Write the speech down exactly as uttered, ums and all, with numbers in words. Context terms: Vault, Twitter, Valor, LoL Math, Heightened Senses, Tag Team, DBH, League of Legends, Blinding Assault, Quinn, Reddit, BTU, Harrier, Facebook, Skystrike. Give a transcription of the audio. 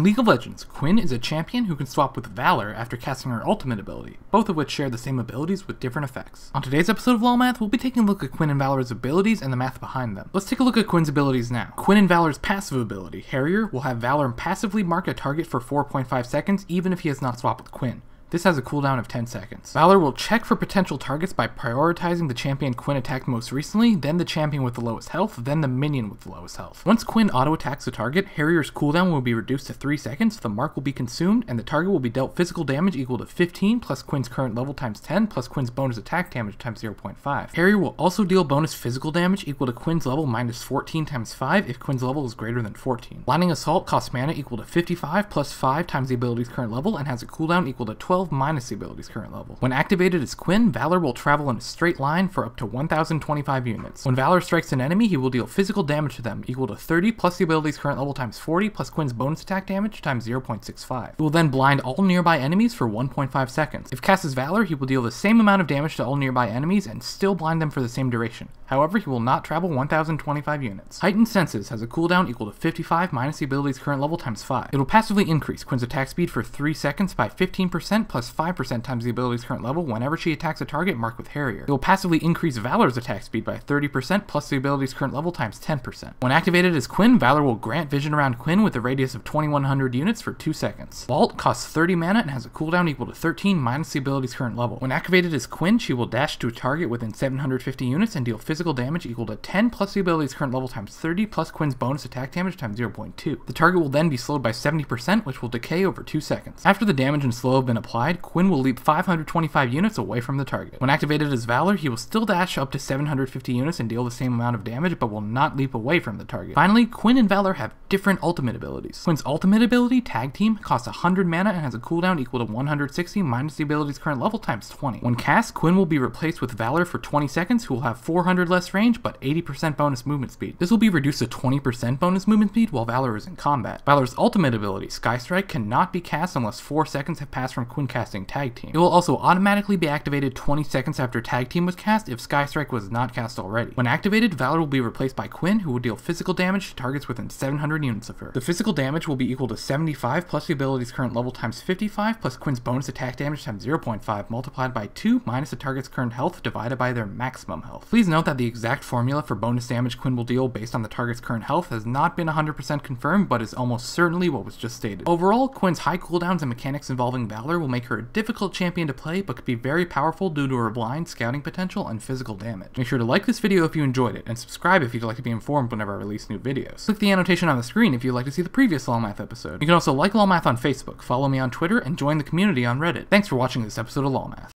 In League of Legends, Quinn is a champion who can swap with Valor after casting her ultimate ability, both of which share the same abilities with different effects. On today's episode of LoL Math, we'll be taking a look at Quinn and Valor's abilities and the math behind them. Let's take a look at Quinn's abilities now. Quinn and Valor's passive ability, Harrier, will have Valor passively mark a target for four point five seconds even if he has not swapped with Quinn. This has a cooldown of ten seconds. Valor will check for potential targets by prioritizing the champion Quinn attacked most recently, then the champion with the lowest health, then the minion with the lowest health. Once Quinn auto-attacks a target, Harrier's cooldown will be reduced to three seconds, the mark will be consumed, and the target will be dealt physical damage equal to fifteen plus Quinn's current level times ten plus Quinn's bonus attack damage times zero point five. Harrier will also deal bonus physical damage equal to Quinn's level minus fourteen times five if Quinn's level is greater than fourteen. Blinding Assault costs mana equal to fifty-five plus five times the ability's current level and has a cooldown equal to twelve minus the ability's current level. When activated as Quinn, Valor will travel in a straight line for up to one thousand twenty-five units. When Valor strikes an enemy, he will deal physical damage to them equal to thirty plus the ability's current level times forty plus Quinn's bonus attack damage times zero point six five. He will then blind all nearby enemies for one point five seconds. If cast as Valor, he will deal the same amount of damage to all nearby enemies and still blind them for the same duration. However, he will not travel one thousand twenty-five units. Heightened Senses has a cooldown equal to fifty-five minus the ability's current level times five. It will passively increase Quinn's attack speed for three seconds by fifteen percent plus five percent times the ability's current level whenever she attacks a target marked with Harrier. It will passively increase Valor's attack speed by thirty percent plus the ability's current level times ten percent. When activated as Quinn, Valor will grant vision around Quinn with a radius of twenty-one hundred units for two seconds. Vault costs thirty mana and has a cooldown equal to thirteen minus the ability's current level. When activated as Quinn, she will dash to a target within seven hundred fifty units and deal physical damage equal to ten plus the ability's current level times thirty plus Quinn's bonus attack damage times zero point two. The target will then be slowed by seventy percent, which will decay over two seconds. After the damage and slow have been applied, Quinn will leap five hundred twenty-five units away from the target. When activated as Valor, he will still dash up to seven hundred fifty units and deal the same amount of damage, but will not leap away from the target. Finally, Quinn and Valor have different ultimate abilities. Quinn's ultimate ability, Tag Team, costs one hundred mana and has a cooldown equal to one hundred sixty minus the ability's current level times twenty. When cast, Quinn will be replaced with Valor for twenty seconds, who will have four hundred less range, but eighty percent bonus movement speed. This will be reduced to twenty percent bonus movement speed while Valor is in combat. Valor's ultimate ability, Skystrike, cannot be cast unless four seconds have passed from Quinn casting Tag Team. It will also automatically be activated twenty seconds after Tag Team was cast if Skystrike was not cast already. When activated, Valor will be replaced by Quinn, who will deal physical damage to targets within seven hundred units of her. The physical damage will be equal to seventy-five plus the ability's current level times fifty-five plus Quinn's bonus attack damage times zero point five multiplied by two minus the target's current health divided by their maximum health. Please note that the exact formula for bonus damage Quinn will deal based on the target's current health has not been one hundred percent confirmed, but is almost certainly what was just stated. Overall, Quinn's high cooldowns and mechanics involving Valor will make her a difficult champion to play, but could be very powerful due to her blind, scouting potential, and physical damage. Make sure to like this video if you enjoyed it, and subscribe if you'd like to be informed whenever I release new videos. Click the annotation on the screen if you'd like to see the previous LoL Math episode. You can also like LoL Math on Facebook, follow me on Twitter, and join the community on Reddit. Thanks for watching this episode of LoL Math.